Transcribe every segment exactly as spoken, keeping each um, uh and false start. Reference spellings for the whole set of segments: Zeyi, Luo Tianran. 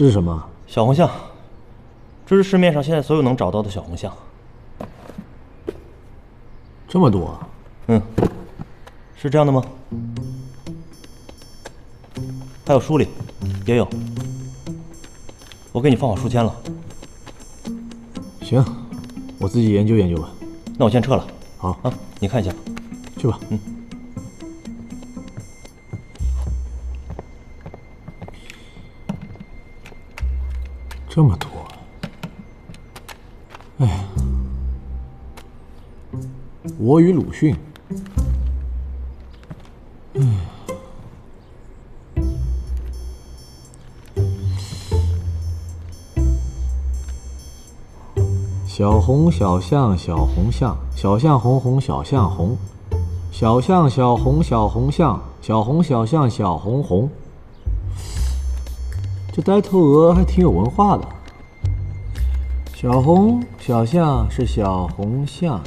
这是什么？小红象，这是市面上现在所有能找到的小红象。这么多？嗯，是这样的吗？还有书里也有，我给你放好书签了。行，我自己研究研究吧。那我先撤了。好啊，你看一下，去吧。嗯。 这么多，哎呀！我与鲁迅，嗯，小红小象小红象，小象红红小象红，小象小红小红象，小红小象小红红。 这呆头鹅还挺有文化的。小红小象是小红象，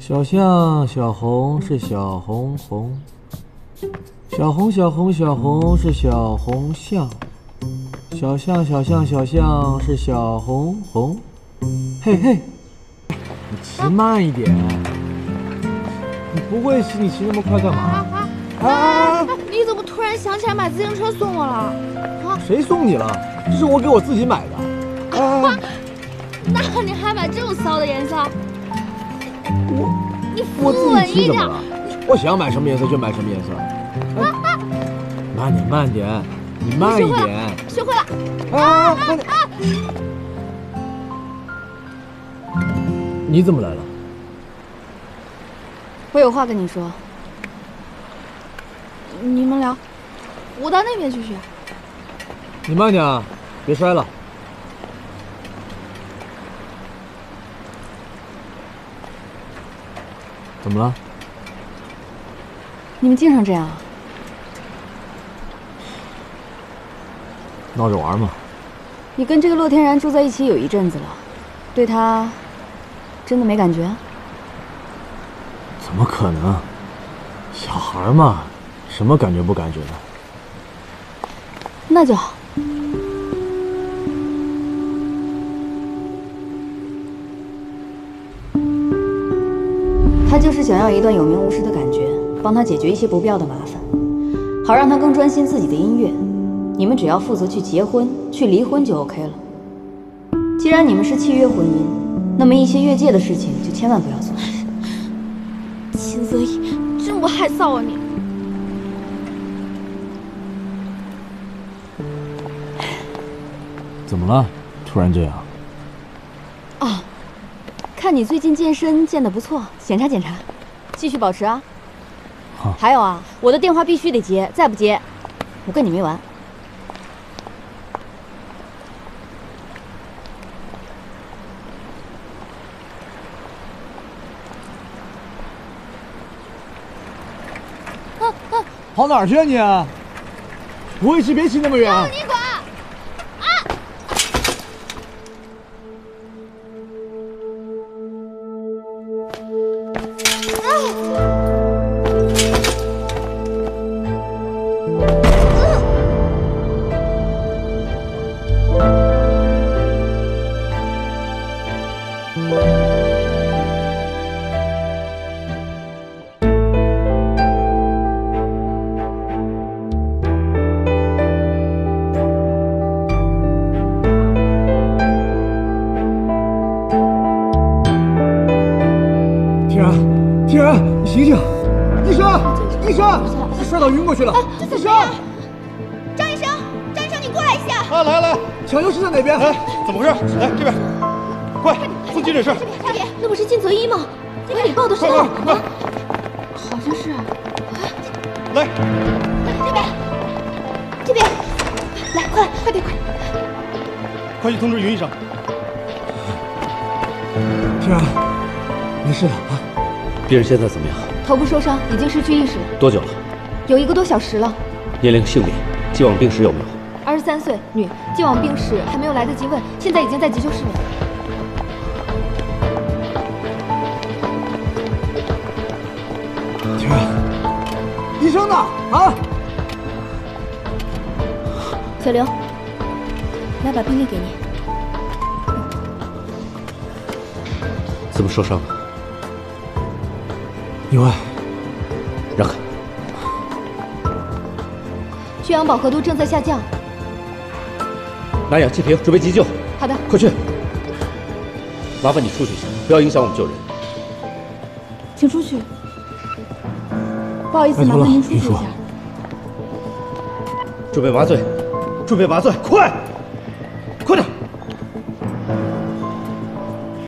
小象小红是小红红，小红小红小红是小红象，小象小象小象是小红红。嘿嘿，你骑慢一点，你不会骑，你骑那么快干嘛？ 哎，你怎么突然想起来买自行车送我了？啊，谁送你了？这是我给我自己买的。啊，那你还买这么骚的颜色？我，你扶我一点。我想买什么颜色就买什么颜色。啊啊！慢点，慢点，你慢一点。学会了，学会了。啊，慢点。你怎么来了？我有话跟你说。 你们聊，我到那边去学。你慢点啊，别摔了。怎么了？你们经常这样啊？闹着玩嘛。你跟这个洛天然住在一起有一阵子了，对他真的没感觉啊？怎么可能？小孩嘛。 什么感觉不感觉的？那就好。他就是想要一段有名无实的感觉，帮他解决一些不必要的麻烦，好让他更专心自己的音乐。你们只要负责去结婚、去离婚就 OK 了。既然你们是契约婚姻，那么一些越界的事情就千万不要做。秦泽一，真不害臊啊你！ 怎么了？突然这样？哦，看你最近健身健得不错，检查检查，继续保持啊。好。还有啊，我的电话必须得接，再不接，我跟你没完。啊啊！跑哪儿去啊你？不会是别骑那么远？啊你 病人现在怎么样？头部受伤，已经失去意识了。多久了？有一个多小时了。年龄、性别、既往病史有没有？二十三岁，女，既往病史还没有来得及问，现在已经在急救室了。天啊，医生呢？啊！小刘，来把病历给你。怎么受伤了？意外。让开。血氧饱和度正在下降。拿氧气瓶，准备急救。好的，快去。麻烦你出去一下，不要影响我们救人。请出去。不好意思，麻烦您出去一下。准备麻醉。 准备麻醉，快！